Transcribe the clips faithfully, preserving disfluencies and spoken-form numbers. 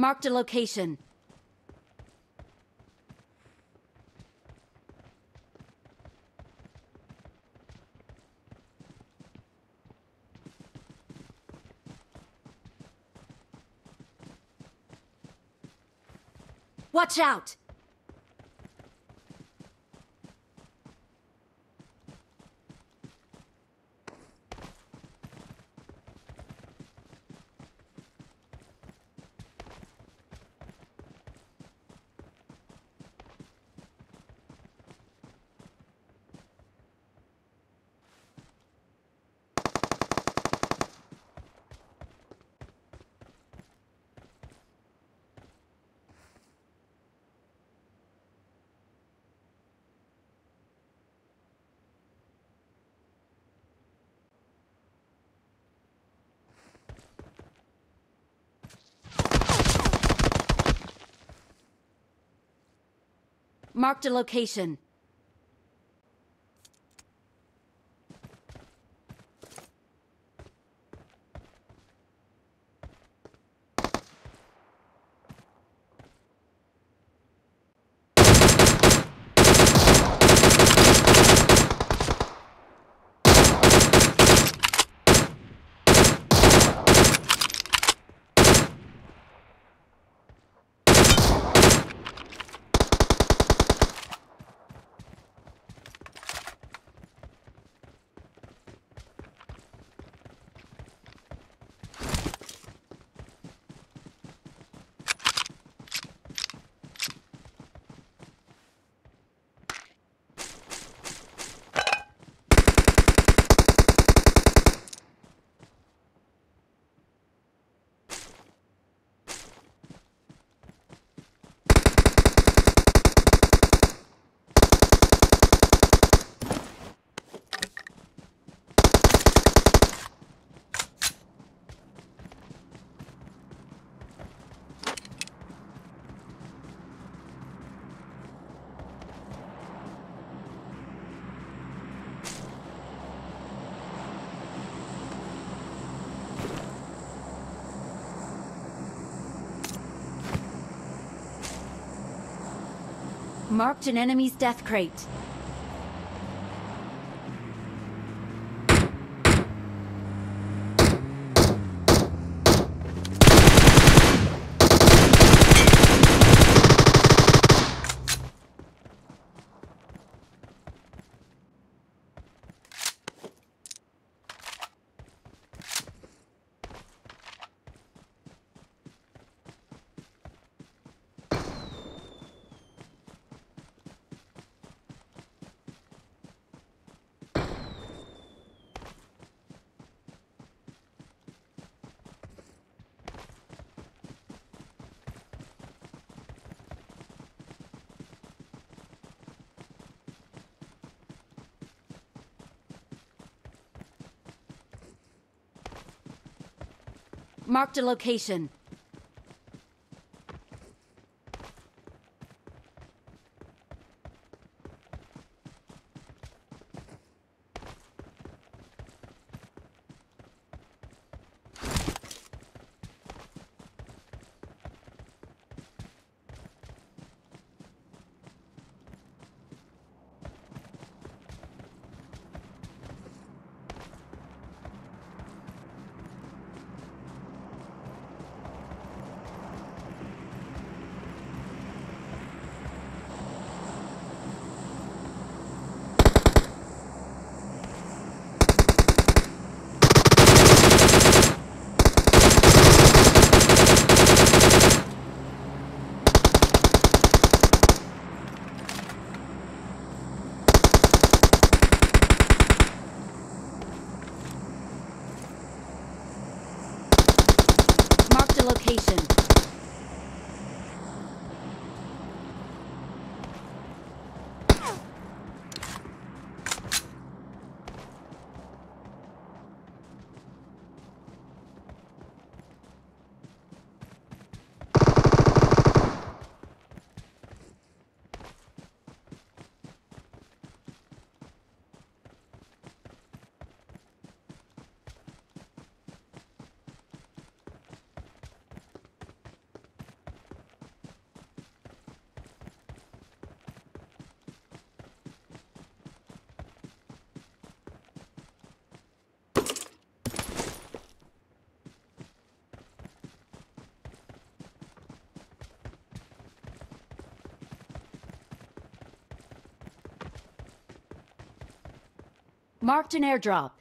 Marked a location. Watch out! Marked a location. Marked an enemy's death crate. Marked a location. Marked an airdrop.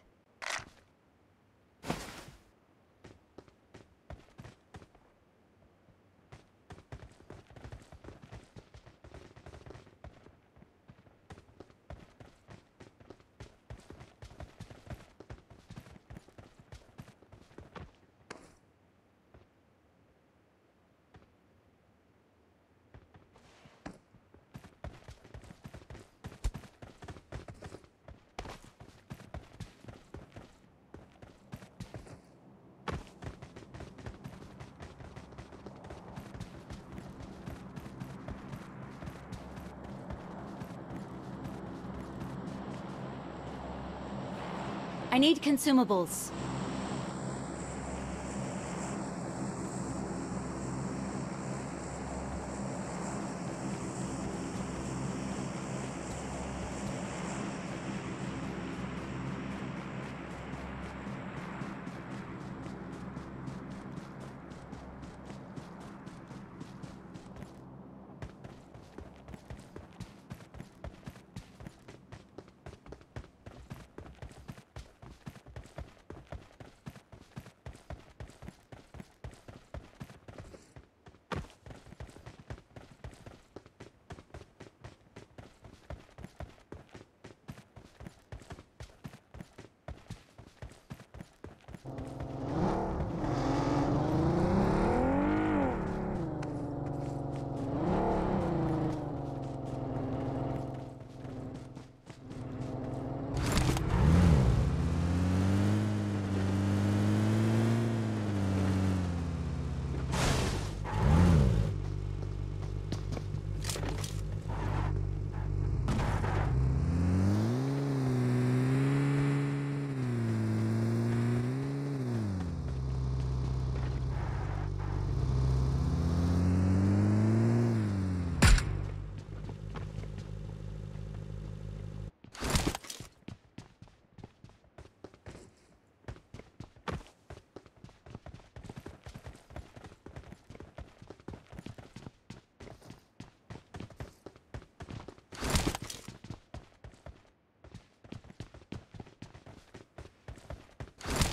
I need consumables.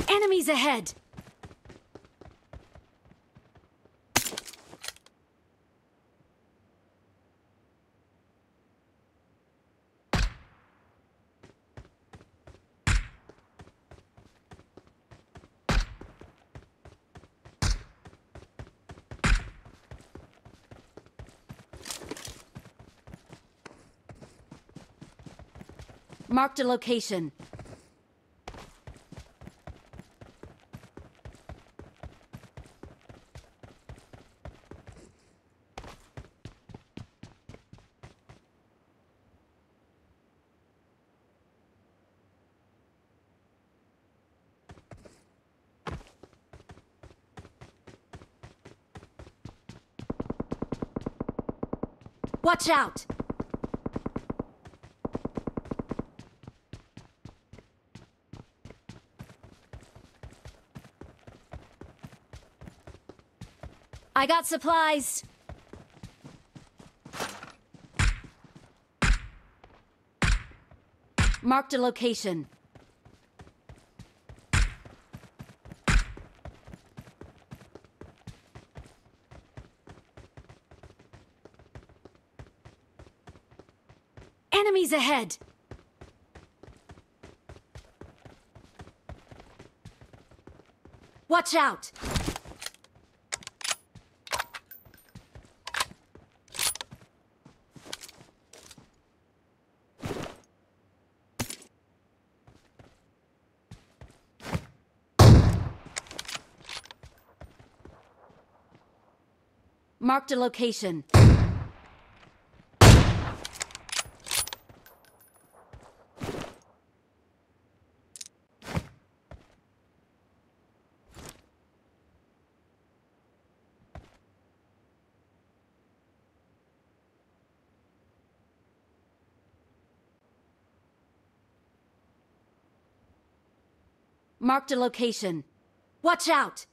Enemies ahead! Marked a location. Watch out! I got supplies! Marked a location. Enemies ahead! Watch out! Marked a location. Marked a location. Watch out!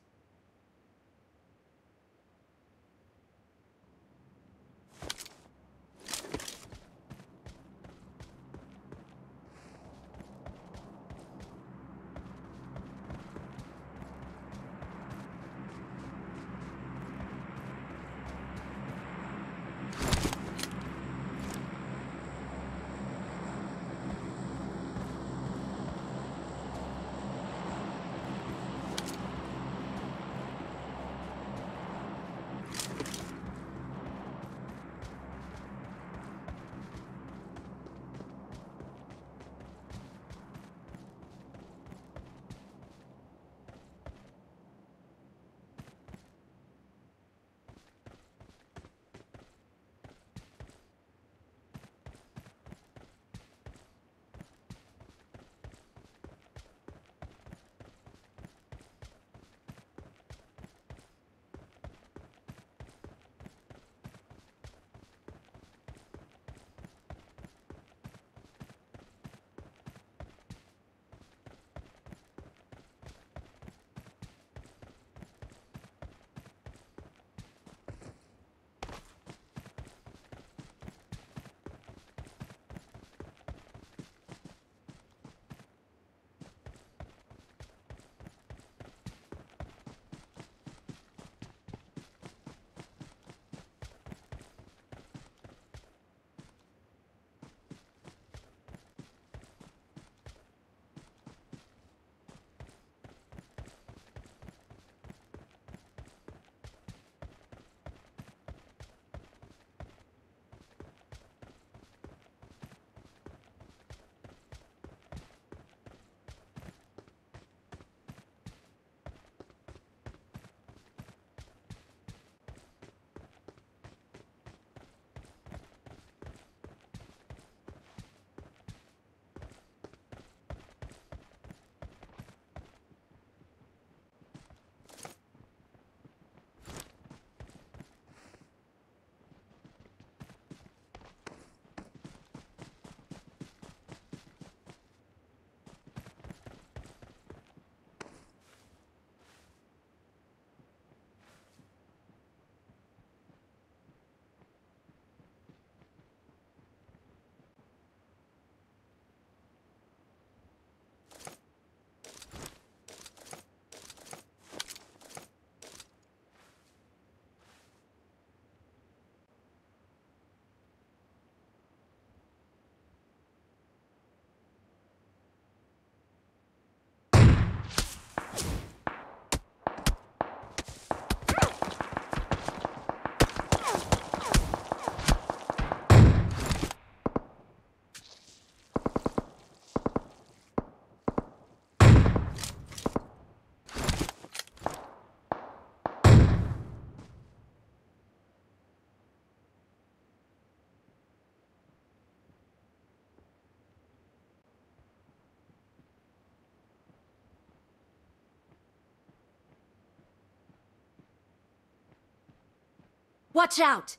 Watch out!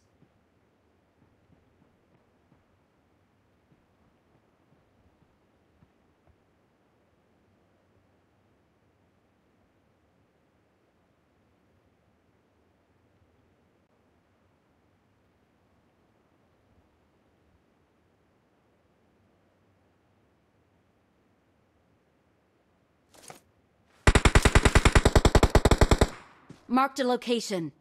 Marked a location.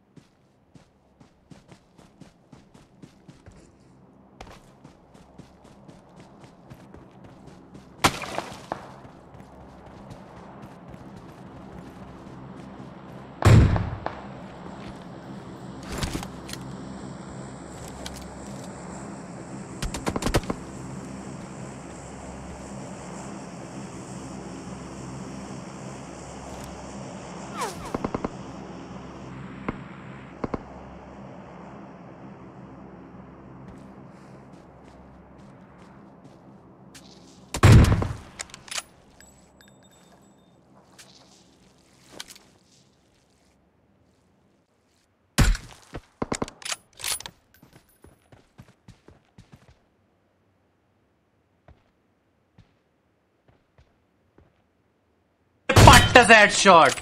Does that shot?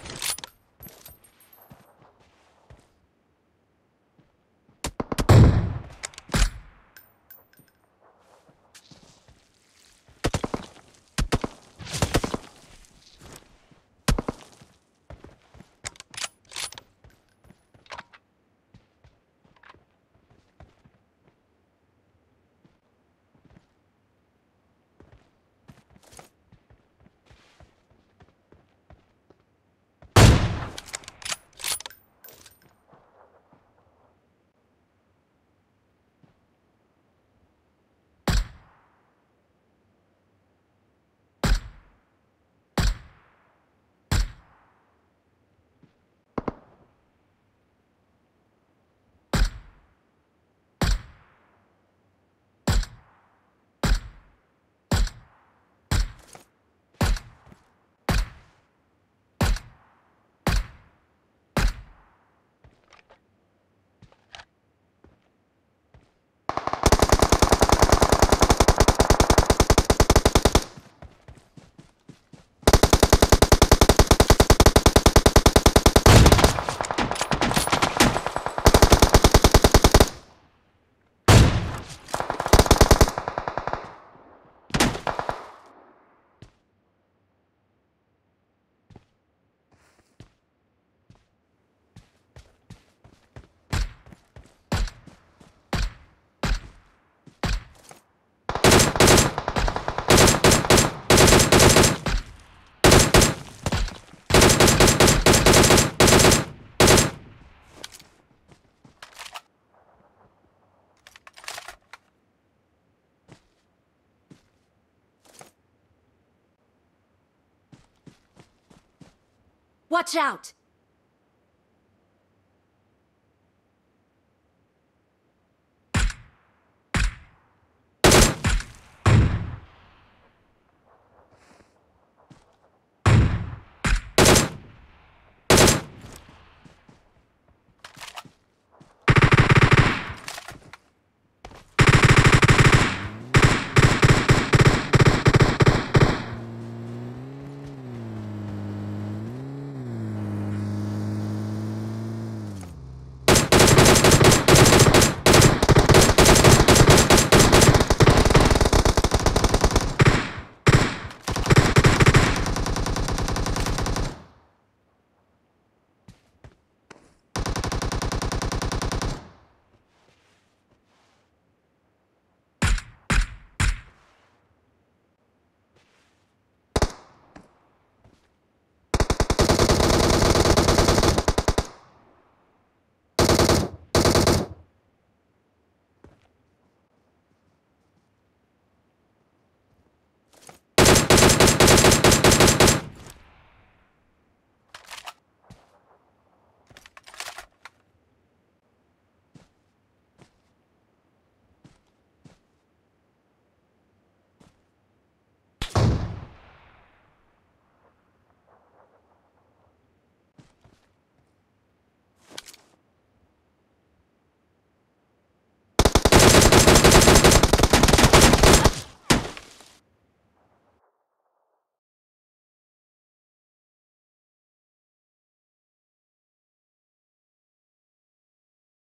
Watch out!